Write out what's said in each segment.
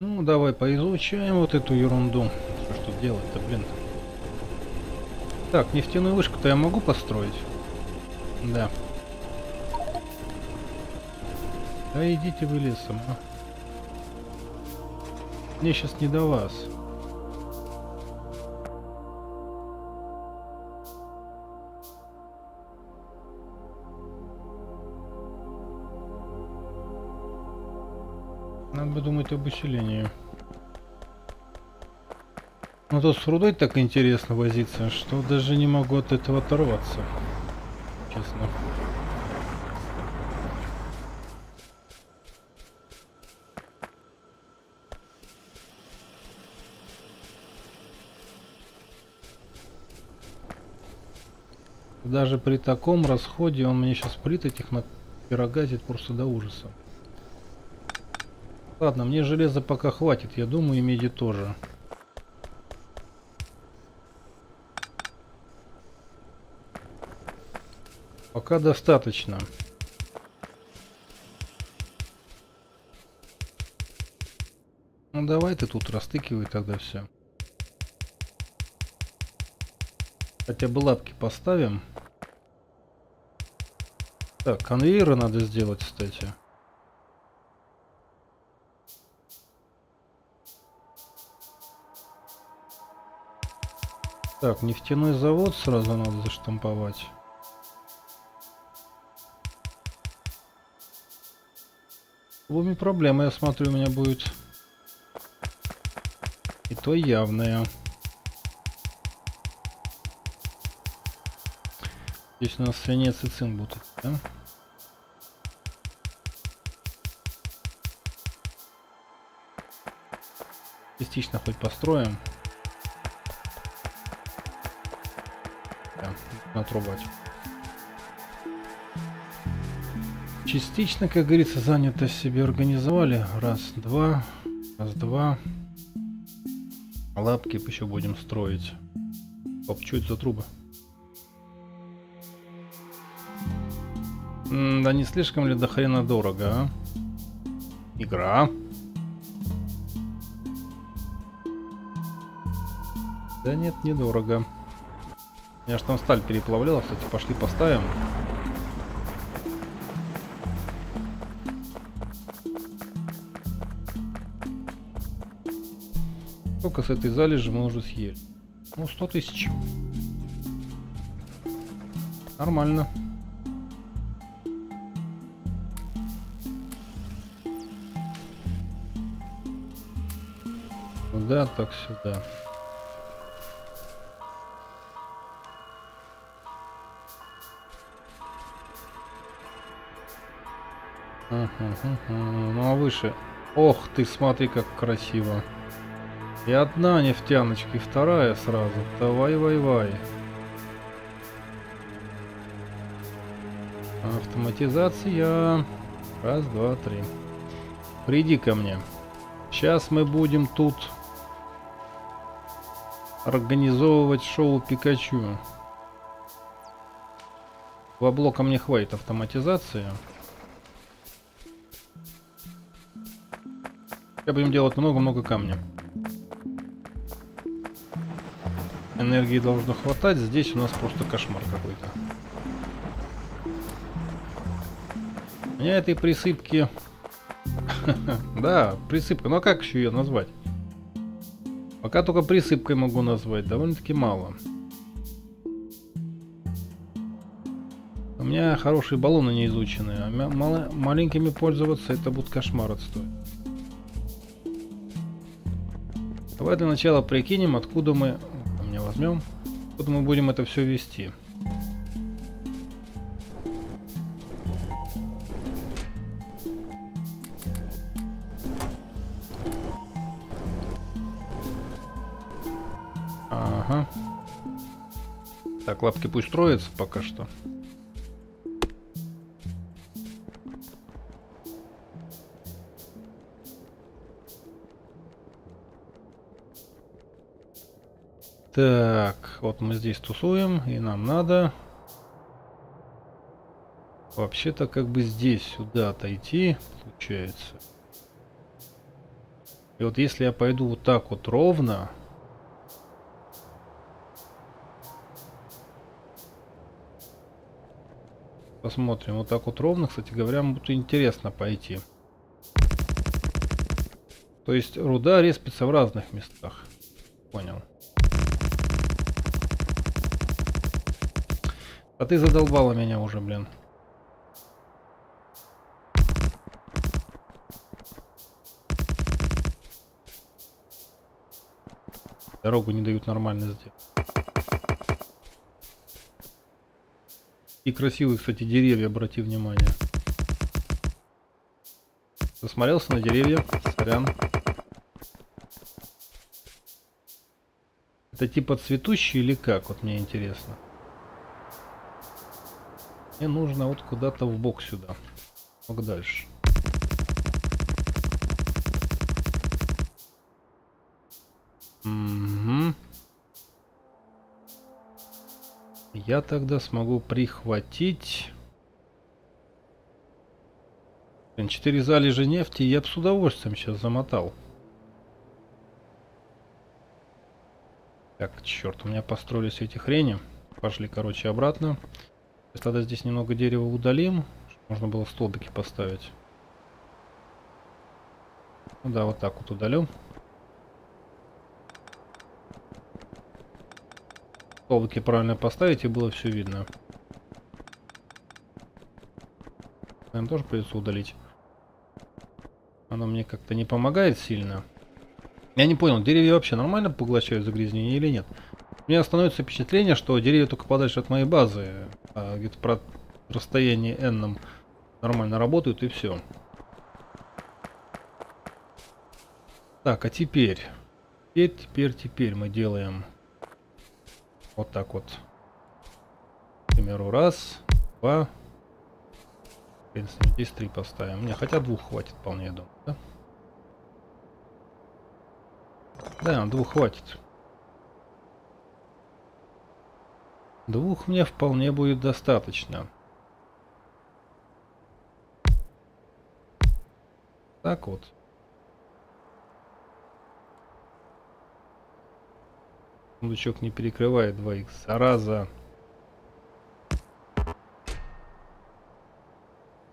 Ну, давай поизучаем вот эту ерунду. Что делать-то, блин? Так, нефтяную вышку-то я могу построить? Да. Да идите вы лесом, а. Мне сейчас не до вас. Надо бы думать об усилении. Но тут с рудой так интересно возиться, что даже не могу от этого оторваться. Честно. Даже при таком расходе он мне сейчас плит этих напирогазит просто до ужаса. Ладно, мне железа пока хватит, я думаю, и меди тоже. Пока достаточно. Ну давай ты тут растыкивай тогда все. Хотя бы лапки поставим. Так, конвейеры надо сделать, кстати. Так, нефтяной завод сразу надо заштамповать. Ломи проблема, я смотрю, у меня будет. И то явная. Здесь у нас свинец и цин будут, да? Частично хоть построим. Да, отрубать. Частично, как говорится, занятость себе организовали. Раз-два. Лапки еще будем строить. Оп, что это за труба? Да не слишком ли до хрена дорого, а? Игра. Да нет, недорого. Я ж там сталь переплавляла, кстати, пошли поставим. Сколько с этой залежи мы уже съели? Ну, 100 тысяч. Нормально. Да, так сюда. Ну а выше. Ох ты, смотри, как красиво. И одна нефтяночка, и вторая сразу. Давай. Автоматизация. Раз, два, три. Приди ко мне. Сейчас мы будем тут организовывать шоу Пикачу. Два блока мне хватит автоматизации. Сейчас будем делать много-много камня. Энергии должно хватать. Здесь у нас просто кошмар какой-то. У меня этой присыпки... Да, присыпка. Ну а как еще ее назвать? Пока только присыпкой могу назвать. Довольно-таки мало. У меня хорошие баллоны не изучены. А маленькими пользоваться это будет кошмар отстой. Давай для начала прикинем, откуда мы... Возьмем, тут мы будем это все вести. Ага. Так, лапки пусть строятся пока что. Так, вот мы здесь тусуем, и нам надо вообще-то как бы здесь сюда отойти, получается. И вот если я пойду вот так вот ровно, посмотрим, вот так вот ровно, кстати говоря, будет интересно пойти. То есть руда респится в разных местах. Понял. А ты задолбала меня уже, блин. Дорогу не дают нормально сделать. И красивые, кстати, деревья, обрати внимание. Засмотрелся на деревья, сорян. Это типа цветущие или как? Вот мне интересно. Мне нужно вот куда-то в бок сюда. Бок дальше. Угу. Я тогда смогу прихватить 4 залежи нефти. Я бы с удовольствием сейчас замотал. Так, черт, у меня построились эти хрени. Пошли, короче, обратно. Сейчас тогда здесь немного дерева удалим, чтобы можно было столбики поставить. Ну да, вот так вот удалю. Столбики правильно поставить, и было все видно. Наверное, тоже придется удалить. Оно мне как-то не помогает сильно. Я не понял, деревья вообще нормально поглощают загрязнение или нет? У меня становится впечатление, что деревья только подальше от моей базы, а где-то про расстояние n нормально работают, и все. Так, а теперь мы делаем вот так вот. К примеру, раз, два. В принципе, здесь 3 поставим. Не, хотя 2 хватит вполне, я думаю. Да? Да, 2 хватит. 2 мне вполне будет достаточно. Так вот. Сундучок не перекрывает 2х. Зараза.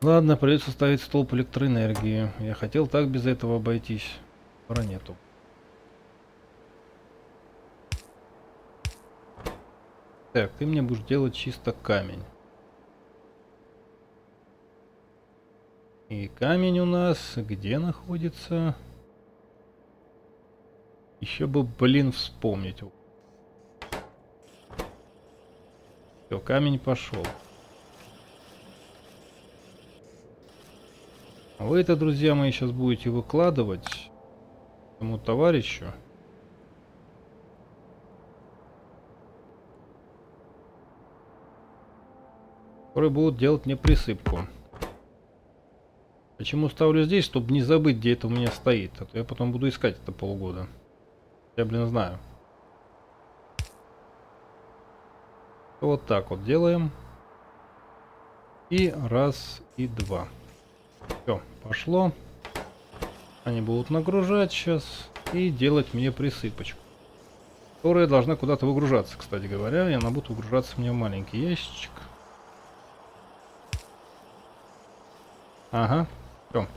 Ладно, придется ставить столб электроэнергии. Я хотел так без этого обойтись. Пора нету. Так, ты мне будешь делать чисто камень. И камень у нас где находится? Еще бы, блин, вспомнить. Все, камень пошел. Вы это, друзья мои, сейчас будете выкладывать тому товарищу. Которые будут делать мне присыпку. Почему ставлю здесь, чтобы не забыть, где это у меня стоит. А то я потом буду искать это полгода. Я, блин, знаю. Вот так вот делаем. И раз, и два. Все, пошло. Они будут нагружать сейчас и делать мне присыпочку, которая должна куда-то выгружаться, кстати говоря, и она будет выгружаться мне в маленький ящичек. Ага, все.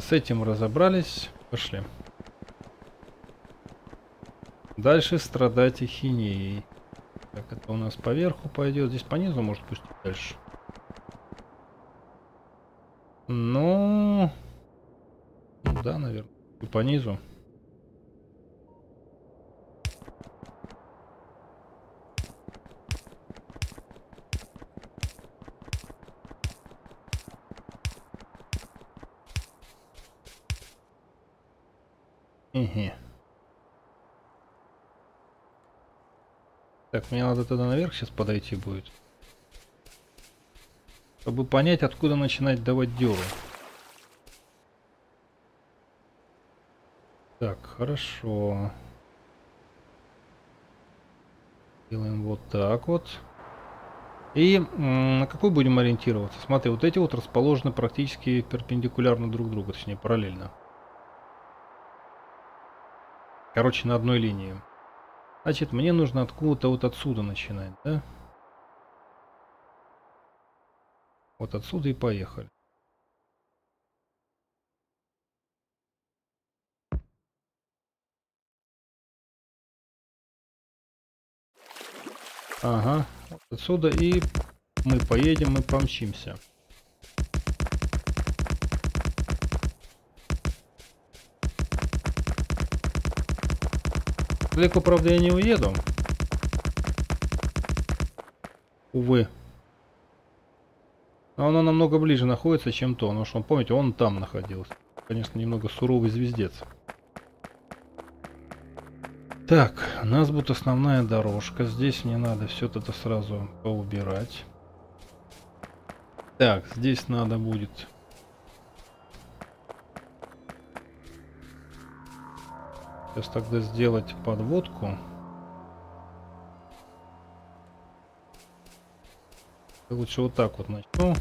С этим разобрались. Пошли. Дальше страдать эхинеей. Так, это у нас поверху пойдет. Здесь по низу может пустить дальше. Ну, да, наверное, и по низу. Угу. Так, мне надо тогда наверх сейчас подойти будет. Чтобы понять, откуда начинать давать дёру. Так, хорошо. Делаем вот так вот. И на какой будем ориентироваться? Смотри, вот эти вот расположены практически перпендикулярно друг другу, точнее параллельно. Короче, на одной линии. Значит, мне нужно откуда-то вот отсюда начинать, да? Вот отсюда и поехали. Ага, вот отсюда и мы поедем, мы помчимся. Далеко, правда, я не уеду. Увы. Но она намного ближе находится, чем то. Потому что, помните, он там находился. Конечно, немного суровый звездец. Так, у нас будет основная дорожка. Здесь мне надо все это сразу поубирать. Так, здесь надо будет... Сейчас тогда сделать подводку. Я лучше вот так вот начну.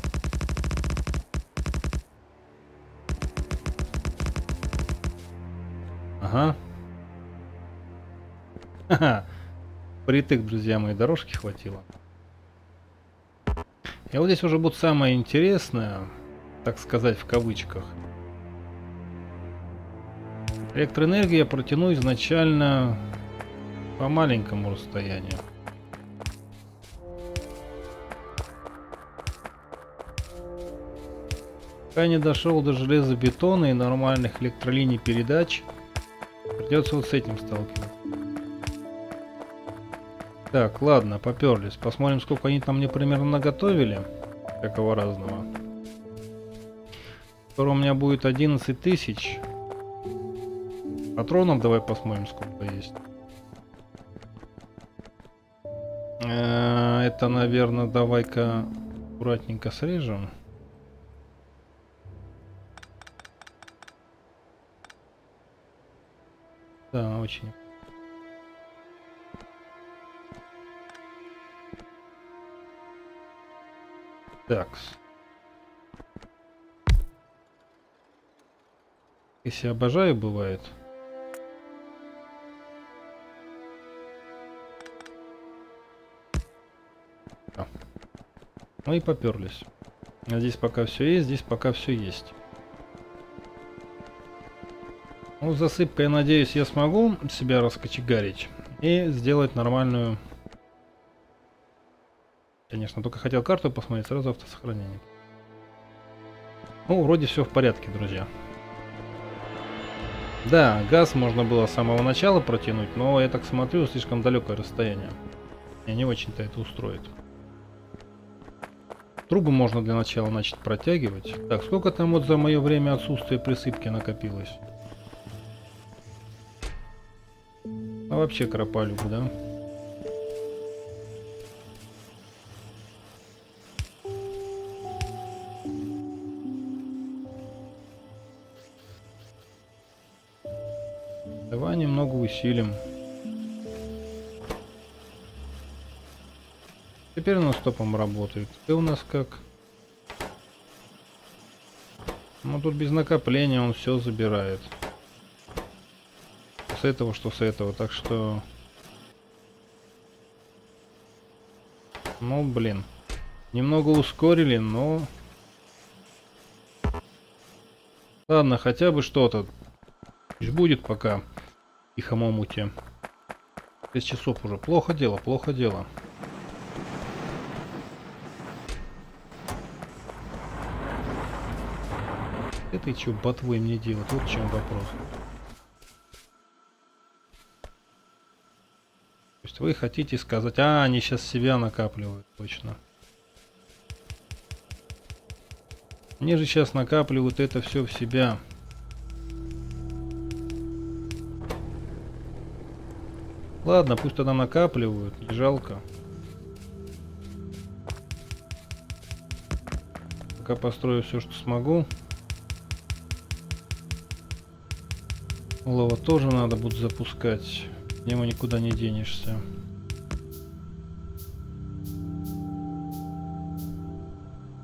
Ага. Ха-ха. Притык, друзья мои, дорожки хватило. И вот здесь уже будет самое интересное, так сказать, в кавычках. Электроэнергию я протяну изначально по маленькому расстоянию. Пока не дошел до железобетона и нормальных электролиний передач, придется вот с этим сталкиваться. Так, ладно, поперлись. Посмотрим, сколько они там мне примерно наготовили. Всякого разного. Скоро у меня будет 11 тысяч. Патронов давай посмотрим, сколько есть. Это, наверное, давай-ка аккуратненько срежем. Да, очень. Такс. Если обожаю, бывает. Ну и поперлись. А здесь пока все есть, здесь пока все есть. Ну, засыпка, я надеюсь, я смогу себя раскочегарить и сделать нормальную. Конечно, только хотел карту посмотреть, сразу автосохранение. Ну, вроде все в порядке, друзья. Да, газ можно было с самого начала протянуть, но я так смотрю, слишком далекое расстояние. И не очень-то это устроит. Трубы можно для начала начать протягивать. Так, сколько там вот за мое время отсутствия присыпки накопилось? А вообще кропалюк, да? Давай немного усилим. Теперь оно стопом работает. Ты у нас как? Ну тут без накопления он все забирает. С этого, что с этого. Так что... Ну блин. Немного ускорили, но... Ладно, хотя бы что-то. Пусть будет пока. В тихом омуте. 6 часов уже. Плохо дело, плохо дело. Ты чё ботвой мне делать? Вот в чем вопрос. То есть вы хотите сказать, а они сейчас себя накапливают, точно. Они же сейчас накапливают это все в себя. Ладно, пусть тогда накапливают, не жалко. Пока построю все, что смогу. Лова тоже надо будет запускать. В него никуда не денешься.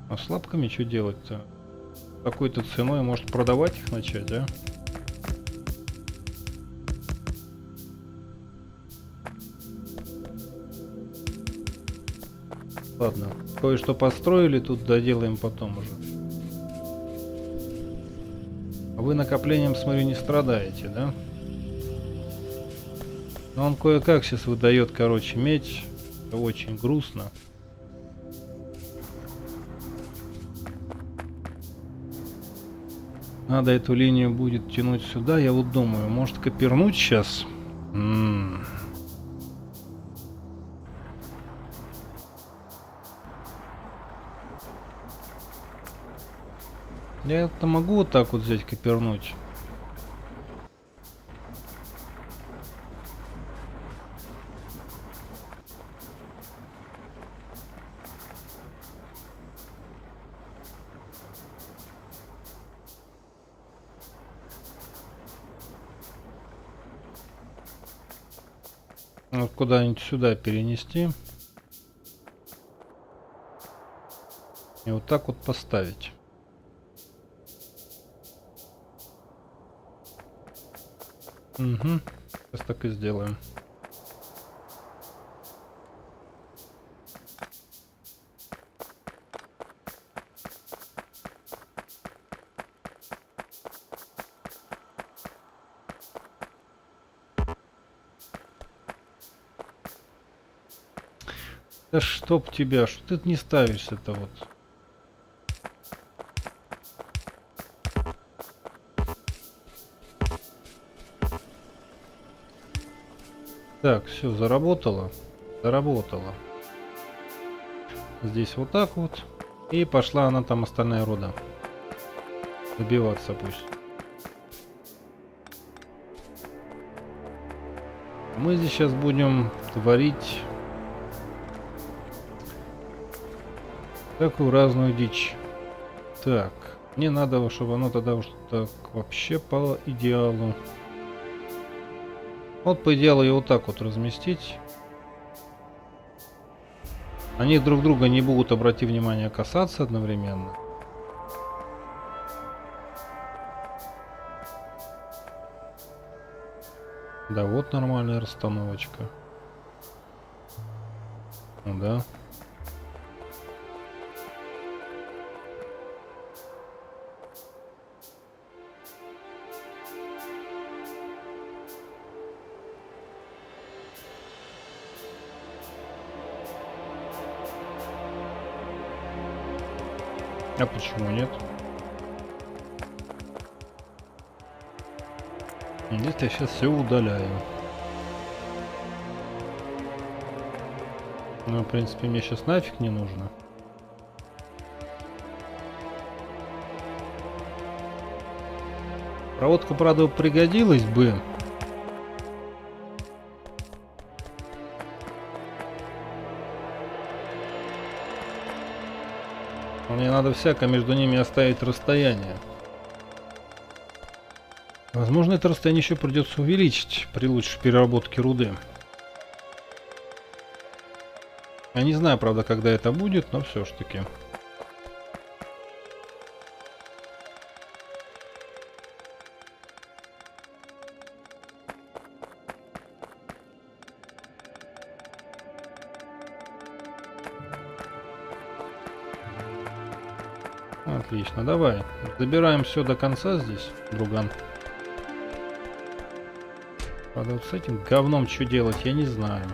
А с лапками что делать-то? Какой-то ценой может продавать их начать, а? Ладно, кое-что построили, тут доделаем потом уже. А вы накоплением, смотрю, не страдаете, да? Но он кое-как сейчас выдает, короче, меч. Это очень грустно. Надо эту линию будет тянуть сюда. Я вот думаю, может копернуть сейчас? Я-то могу вот так вот взять копернуть. Вот куда-нибудь сюда перенести. И вот так вот поставить. Угу. Сейчас так и сделаем. Да чтоб тебя, что ты не ставишься-то вот. Так, все, заработало. Заработало. Здесь вот так вот. И пошла она там остальная рода. Добиваться пусть. Мы здесь сейчас будем творить такую разную дичь. Так, мне надо, чтобы оно тогда уж так вообще по идеалу. Вот по идеалу его вот так вот разместить. Они друг друга не будут, обрати внимание, касаться одновременно. Да, вот нормальная расстановочка. Ну да. А почему нет? Здесь я сейчас все удаляю. Ну, в принципе, мне сейчас нафиг не нужно. Проводка, правда, пригодилась бы. Мне надо всяко между ними оставить расстояние. Возможно, это расстояние еще придется увеличить при лучшей переработке руды. Я не знаю, правда, когда это будет, но все ж таки. Отлично, давай. Забираем все до конца здесь, друган. Правда, вот с этим говном что делать, я не знаю.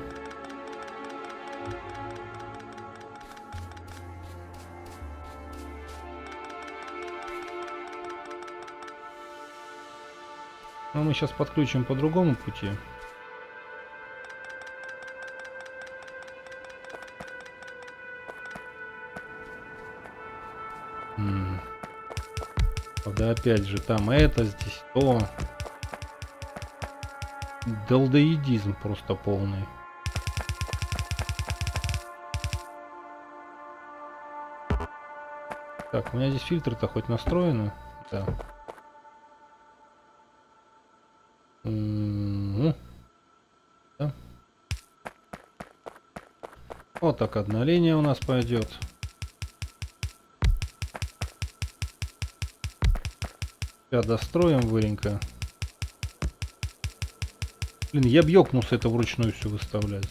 Но мы сейчас подключим по другому пути. Да опять же, там это, здесь то. Долдоедизм просто полный. Так, у меня здесь фильтры-то хоть настроены? Да. Да. Вот так одна линия у нас пойдет. Сейчас достроим выренько. Блин, я б ёкнулся это вручную все выставлять.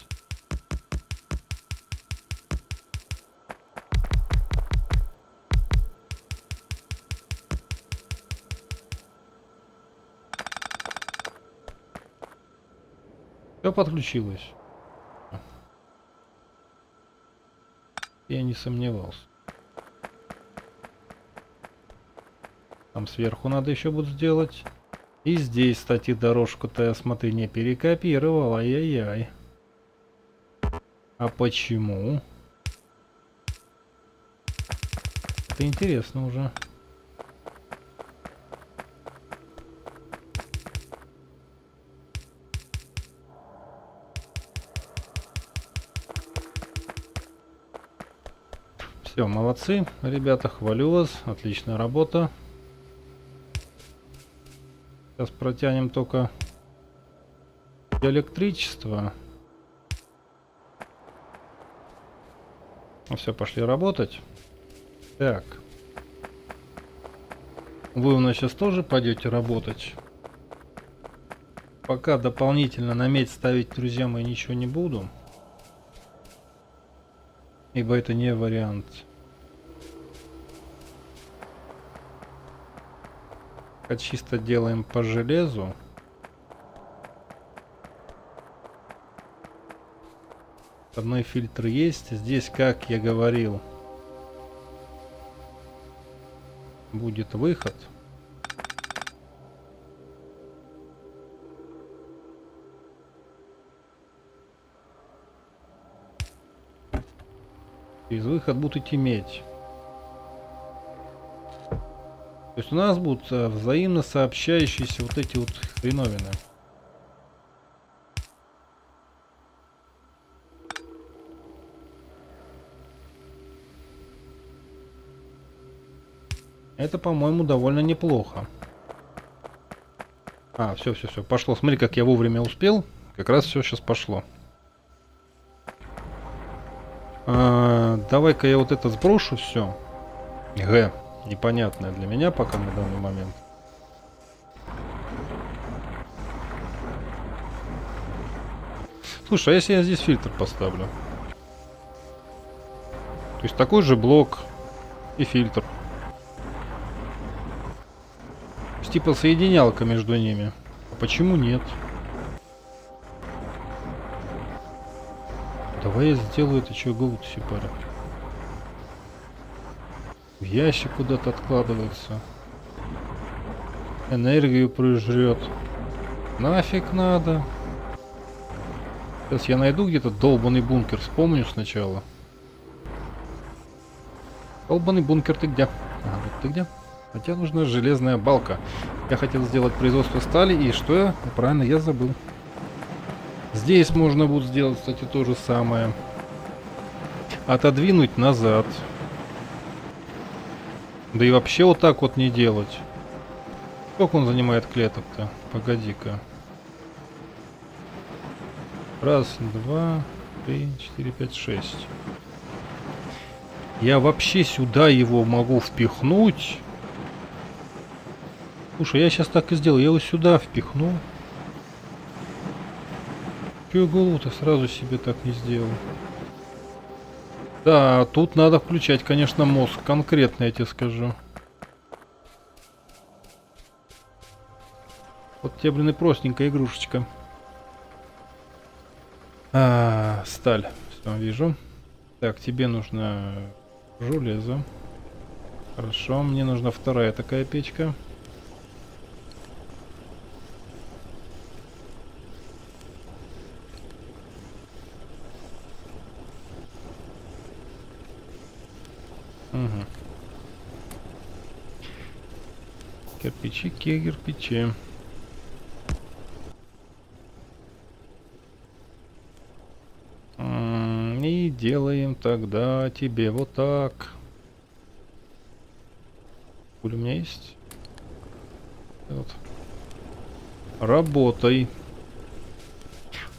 Все подключилось. Я не сомневался. Там сверху надо еще будет сделать. И здесь, кстати, дорожку-то, смотри, не перекопировал. Ай-яй-яй. А почему? Это интересно уже. Все, молодцы, ребята, хвалю вас. Отличная работа. Сейчас протянем только электричество. Все, пошли работать. Так. Вы у нас сейчас тоже пойдете работать. Пока дополнительно на медь ставить, друзья мои, ничего не буду. Ибо это не вариант. Чисто делаем по железу. Одной фильтр есть. Здесь, как я говорил, будет выход. Из выхода будут идти медь. То есть у нас будут взаимно сообщающиеся вот эти вот хреновины. Это, по-моему, довольно неплохо. А, все, пошло. Смотри, как я вовремя успел. Как раз все сейчас пошло. Давай-ка я вот это сброшу, все. Г. Непонятное для меня пока на данный момент. Слушай, а если я здесь фильтр поставлю? То есть такой же блок и фильтр. Типа соединялка между ними. А почему нет? Давай я сделаю это, что голубь сепара. В ящик куда-то откладывается. Энергию прожрет. Нафиг надо. Сейчас я найду где-то долбанный бункер. Вспомню сначала. Долбанный бункер, ты где? Ага, вот ты где? Хотя нужна железная балка. Я хотел сделать производство стали. И что я? Правильно, я забыл. Здесь можно будет сделать, кстати, то же самое. Отодвинуть назад. Да и вообще вот так вот не делать. Сколько он занимает клеток-то? Погоди-ка. 1, 2, 3, 4, 5, 6. Я вообще сюда его могу впихнуть. Слушай, я сейчас так и сделал. Я его сюда впихну. Чё я голову-то сразу себе так не сделал? Да, тут надо включать, конечно, мозг. Конкретно я тебе скажу. Вот тебе, блин, и простенькая игрушечка. А, сталь. Все, вижу. Так, тебе нужно железо. Хорошо, мне нужна вторая такая печка. Кирпичи, кирпичи. И делаем тогда тебе вот так. Пуль у меня есть. Вот. Работай.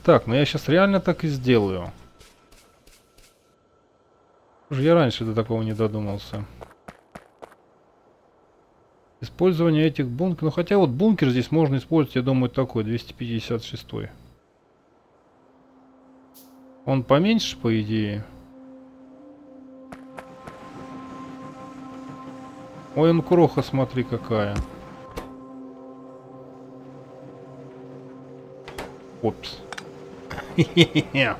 Так, ну я сейчас реально так и сделаю. Уже я раньше до такого не додумался. Использование этих бункеров. Ну хотя вот бункер здесь можно использовать, я думаю, такой, 256. Он поменьше, по идее. Ой, он кроха, смотри, какая. Опс. Yeah.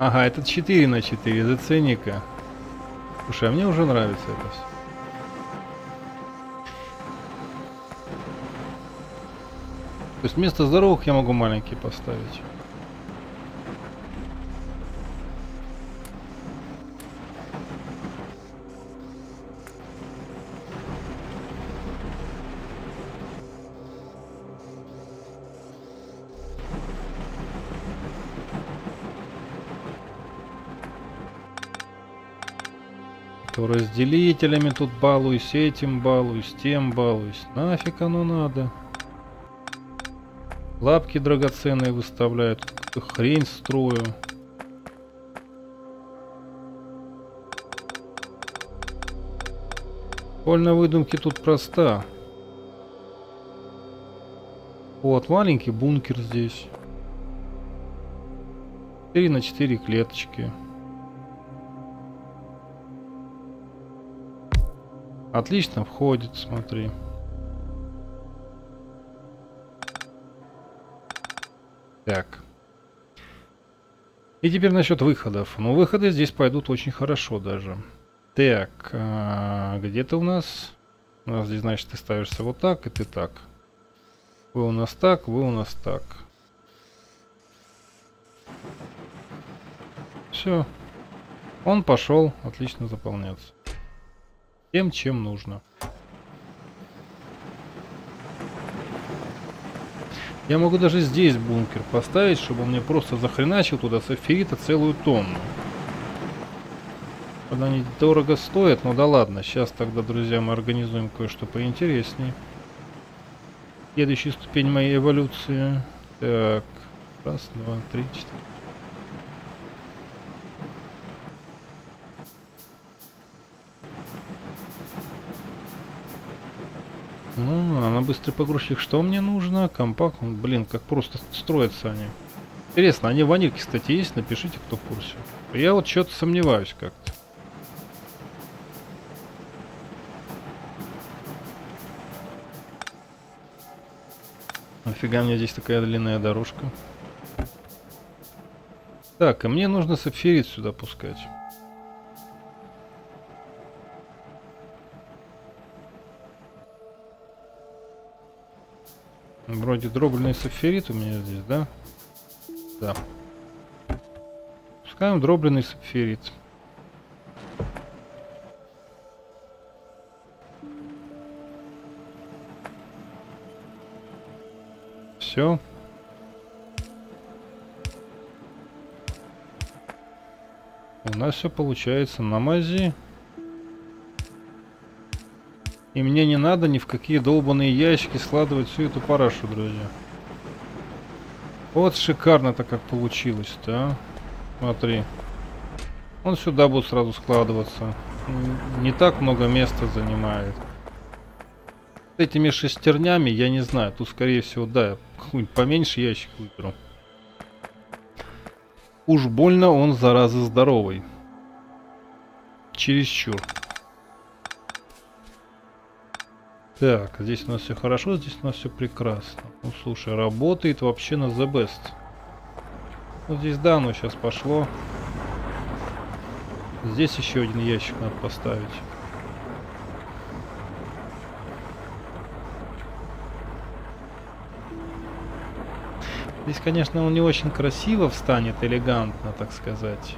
Ага, это 4 на 4 за ценника. Слушай, а мне уже нравится это все. То есть вместо здоровых я могу маленькие поставить. Разделителями тут балуюсь, этим балуюсь, тем балуюсь. Нафиг оно надо. Лапки драгоценные выставляют. Хрень строю. Коль на выдумке тут проста. Вот маленький бункер здесь. 4 на 4 клеточки. Отлично входит, смотри. Так. И теперь насчет выходов. Ну, выходы здесь пойдут очень хорошо даже. Так, где ты у нас? У нас здесь, значит, ты ставишься вот так, и ты так. Вы у нас так, вы у нас так. Все. Он пошел отлично заполняться. Тем, чем нужно. Я могу даже здесь бункер поставить, чтобы он мне просто захреначил туда с эфирита целую тонну. Они дорого стоят, но да ладно. Сейчас тогда, друзья, мы организуем кое-что поинтереснее. Следующая ступень моей эволюции. Так, раз, два, три, четыре. Ну, на быстрый погрузчик что мне нужно? Компакт. Блин, как просто строятся они. Интересно, они в ванильке, кстати, есть? Напишите, кто в курсе. Я вот что-то сомневаюсь как-то. Нафига мне здесь такая длинная дорожка? Так, и мне нужно сапфирит сюда пускать. Вроде дробленый сапфирит у меня здесь, да? Да. Пускаем дробленый сапфирит. Все. У нас все получается на мази. И мне не надо ни в какие долбанные ящики складывать всю эту парашу, друзья. Вот шикарно-то как получилось-то, а. Смотри. Он сюда будет сразу складываться. Не так много места занимает. С этими шестернями, я не знаю. Тут, скорее всего, да, какой-нибудь поменьше ящик выберу. Уж больно он, зараза, здоровый. Чересчур. Так, здесь у нас все хорошо, здесь у нас все прекрасно. Ну, слушай, работает вообще на the best. Ну, здесь, да, оно сейчас пошло. Здесь еще один ящик надо поставить. Здесь, конечно, он не очень красиво встанет, элегантно, так сказать.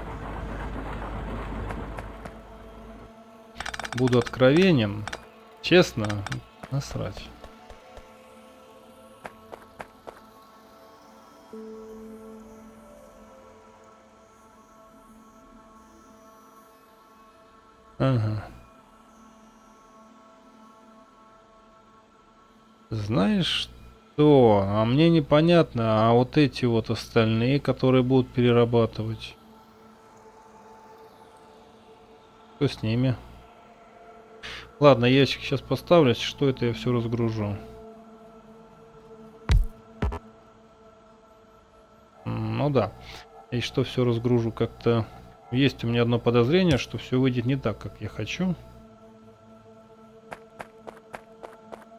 Буду откровенен. Честно, насрать. Ага. Знаешь что? А мне непонятно, а вот эти вот остальные, которые будут перерабатывать. Что с ними? Ладно, ящик сейчас поставлю, что это я все разгружу. Ну да. И что все разгружу как-то. Есть у меня одно подозрение, что все выйдет не так, как я хочу.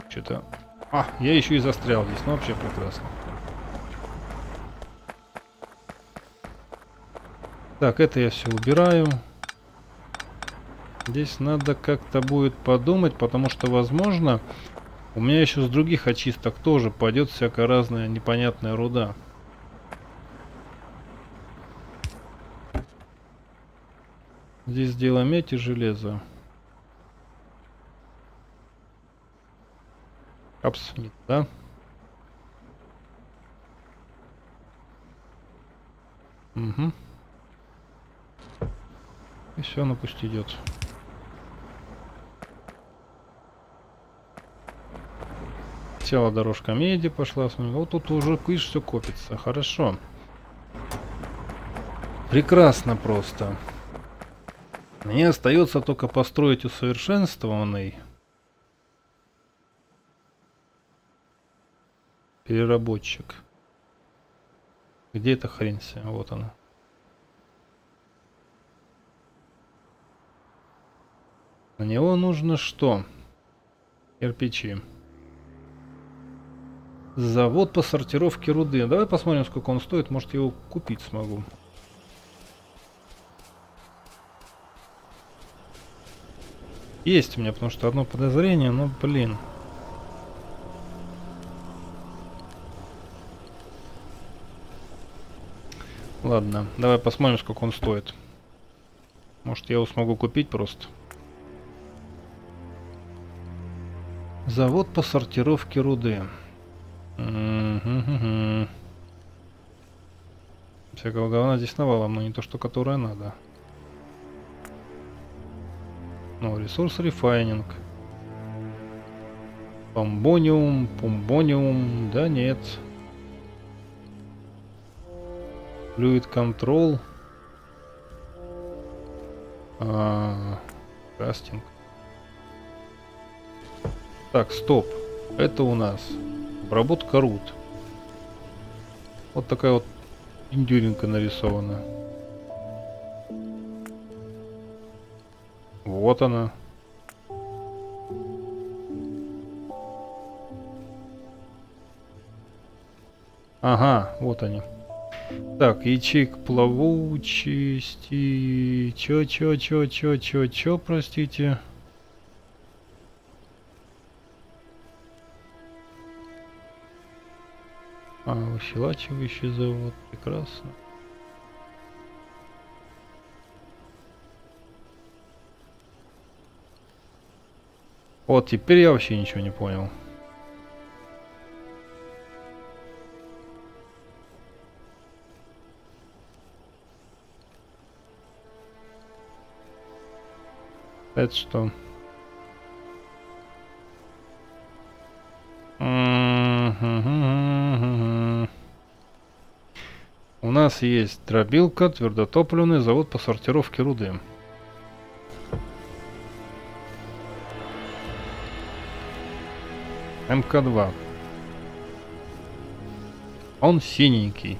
Что-то. А, я еще и застрял здесь. Ну вообще прекрасно. Так, это я все убираю. Здесь надо как-то будет подумать, потому что, возможно, у меня еще с других очисток тоже пойдет всякая разная непонятная руда. Здесь дело медь и железо. Капсмит, да? Угу. И все, ну пусть идет. Села дорожка меди, пошла. Вот тут уже, видишь, все копится. Хорошо. Прекрасно просто. Мне остается только построить усовершенствованный переработчик. Где эта хрень вся? Вот она. На него нужно что? Кирпичи. Завод по сортировке руды. Давай посмотрим, сколько он стоит. Может, его купить смогу. Есть у меня, потому что одно подозрение, но, блин. Ладно, давай посмотрим, сколько он стоит. Может, я его смогу купить просто. Завод по сортировке руды. Всякого говна здесь навалом, но не то, что которое надо. Ну, ресурс рефайнинг. Помбониум, пумбониум, да нет. Fluid control. Кастинг. Так, стоп. Это у нас обработка руд. Вот такая вот индюринка нарисована. Вот она. Ага, вот они. Так, ячейк плавучести. Чё, простите. А, выхилачивающий завод, прекрасно. Вот теперь я вообще ничего не понял. Это что? У нас есть дробилка, твердотопливный завод по сортировке руды. МК-2. Он синенький.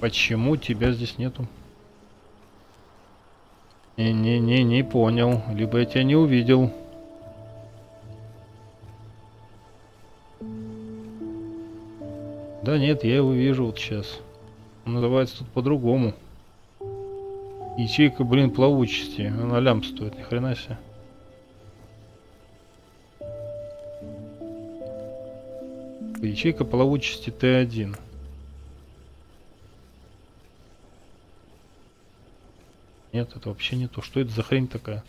Почему тебя здесь нету? Не-не-не, не понял. Либо я тебя не увидел. Да нет, я его вижу вот сейчас. Он называется тут по-другому. Ячейка, блин, плавучести. Она лям стоит, ни хрена себе. Ячейка плавучести Т1. Нет, это вообще не то. Что это за хрень такая?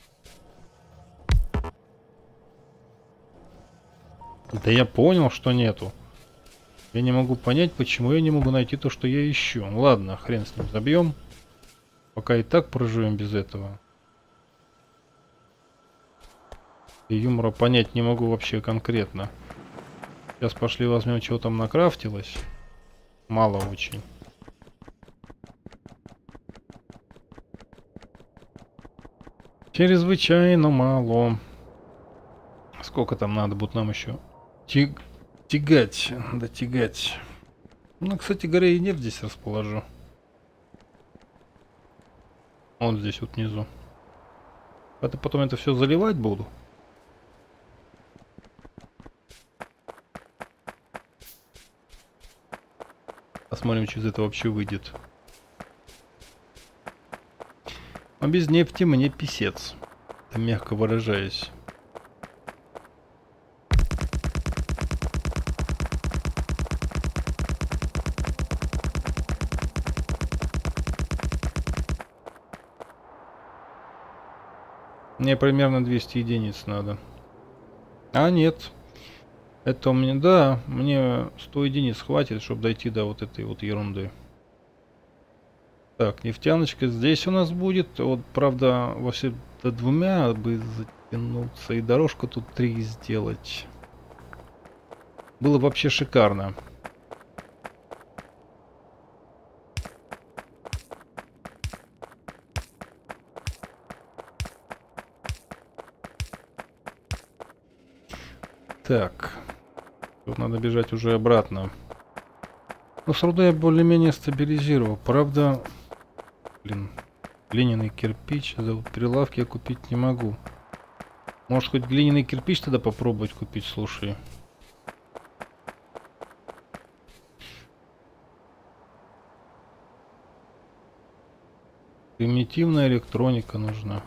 Да я понял, что нету. Я не могу понять, почему я не могу найти то, что я ищу. Ладно, хрен с ним, забьем. Пока и так проживем без этого. И юмора понять не могу вообще конкретно. Сейчас пошли возьмем, чего там накрафтилось. Мало очень. Чрезвычайно мало. Сколько там надо будет нам еще? Дотягать. Ну, кстати говоря, и нефть здесь расположу. Вот здесь вот внизу. Это потом это все заливать буду. Посмотрим, что из этого вообще выйдет. А без нефти мне писец, мягко выражаясь. Мне примерно 200 единиц надо. А нет. Это у меня, да, мне 100 единиц хватит, чтобы дойти до вот этой вот ерунды. Так, нефтяночка здесь у нас будет. Вот, правда, вообще до двумя бы затянуться и дорожку тут 3 сделать. Было вообще шикарно. Так, тут надо бежать уже обратно. Но с рудой я более-менее стабилизировал. Правда, блин, глиняный кирпич за прилавки я купить не могу. Может, хоть глиняный кирпич тогда попробовать купить, слушай. Примитивная электроника нужна.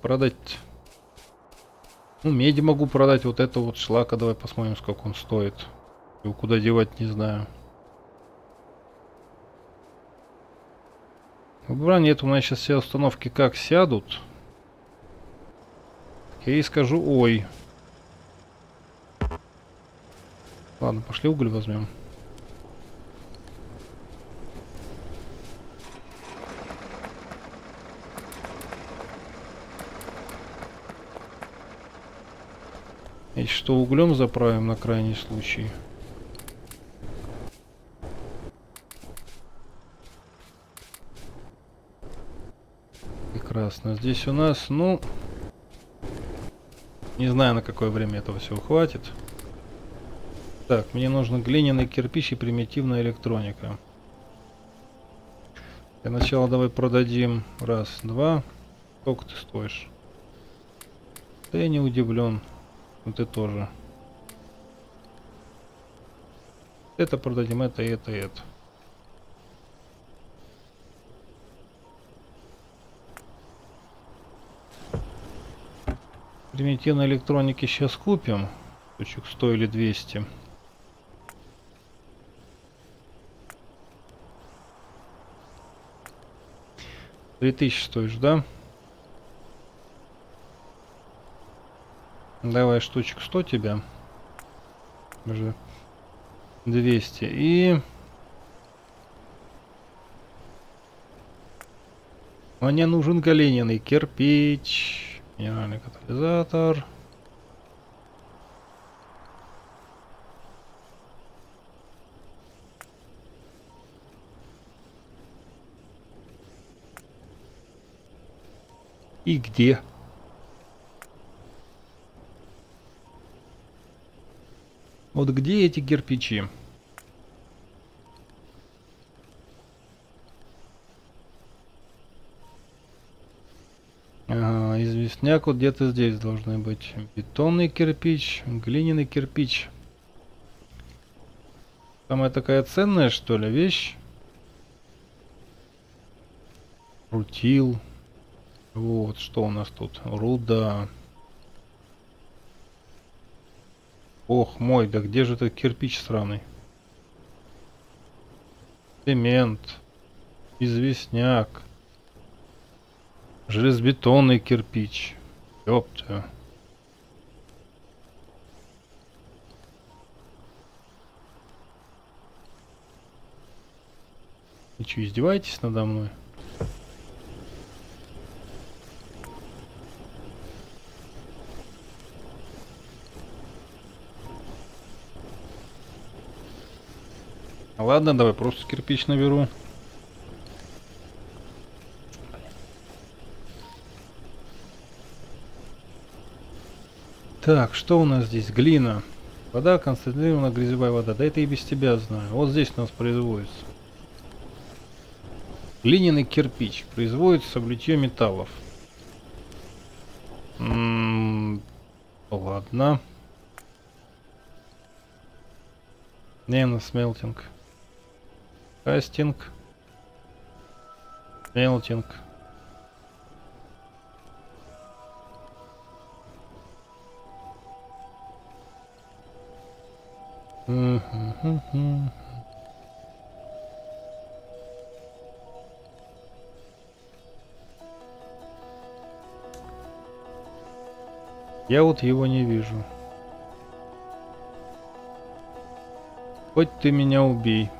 Продать. Ну, меди могу продать. Вот это вот шлака. Давай посмотрим, сколько он стоит. Его куда девать, не знаю. Выбора нет. У меня сейчас все установки как сядут. Я ей скажу, ой. Ладно, пошли уголь возьмем. Если что, углем заправим на крайний случай. Прекрасно. Здесь у нас, ну, не знаю, на какое время этого всего хватит. Так, мне нужно глиняный кирпич и примитивная электроника. Для начала давай продадим. Раз, два. Сколько ты стоишь? Да я не удивлен. Ну ты тоже. Это продадим, это и это. Примитивной электроники сейчас купим. Точек 100 или 200. $3000 стоишь, да? Давай штучек 100 тебя. Уже 200. И... Мне нужен глиняный кирпич. Минеральный катализатор. И где? Вот где эти кирпичи? Ага, известняк вот где-то здесь должны быть. Бетонный кирпич, глиняный кирпич. Самая такая ценная, что ли, вещь? Рутил. Вот, что у нас тут? Руда. Ох мой, да где же этот кирпич сраный? Цемент, известняк, железобетонный кирпич. Ёпта. Вы что, издеваетесь надо мной? Ладно, давай просто кирпич наберу. Так, что у нас здесь? Глина. Вода, концентрированная грязевая вода. Да это и без тебя знаю. Вот здесь у нас производится. Глиняный кирпич. Производится в литье металлов. Ладно. Не на смелтинг. Кастинг. Смелтинг. Я вот его не вижу. Хоть ты меня убей.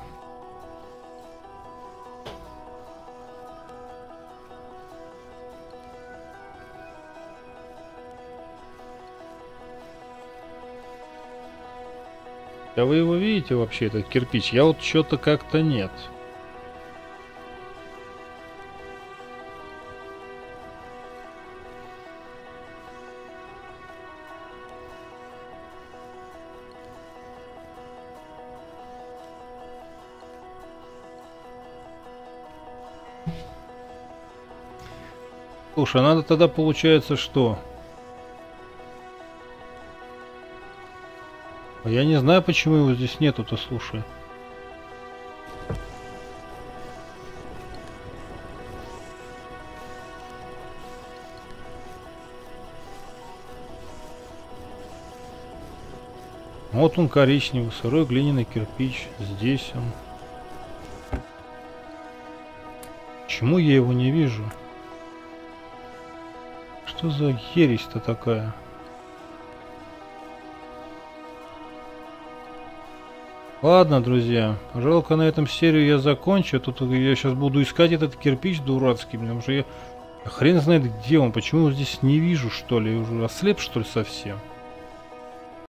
Да вы его видите вообще, этот кирпич? Я вот что-то как-то нет. Слушай, надо тогда получается что? Я не знаю, почему его здесь нету-то, слушай. Вот он коричневый, сырой глиняный кирпич. Здесь он. Почему я его не вижу? Что за ересь-то такая? Ладно, друзья, жалко, на этом серию я закончу. Тут я сейчас буду искать этот кирпич дурацкий, потому что я хрен знает где он, почему его здесь не вижу, что ли, я уже ослеп, что ли, совсем.